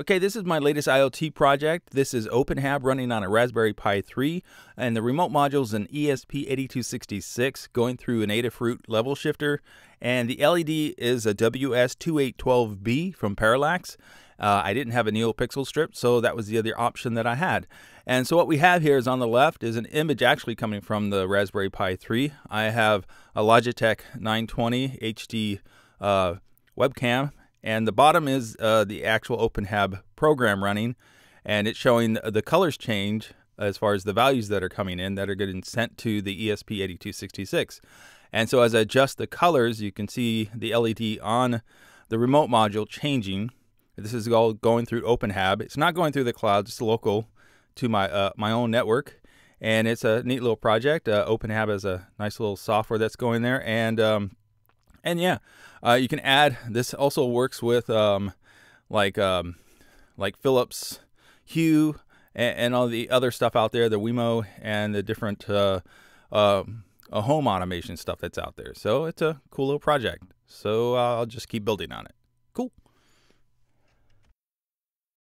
Okay, this is my latest IoT project. This is OpenHAB running on a Raspberry Pi 3, and the remote module is an ESP8266 going through an Adafruit level shifter, and the LED is a WS2812B from Parallax. I didn't have a NeoPixel strip, so that was the other option that I had. And so what we have here is on the left is an image actually coming from the Raspberry Pi 3. I have a Logitech 920 HD webcam, and the bottom is the actual OpenHAB program running, and it's showing the colors change as far as the values that are coming in that are getting sent to the ESP8266. And so as I adjust the colors, you can see the LED on the remote module changing. This is all going through OpenHAB. It's not going through the cloud, it's local to my own network. And it's a neat little project. OpenHAB has a nice little software that's going there. And yeah, you can add, this also works with like Philips Hue and all the other stuff out there, the Wemo and the different home automation stuff that's out there. So it's a cool little project. So I'll just keep building on it. Cool.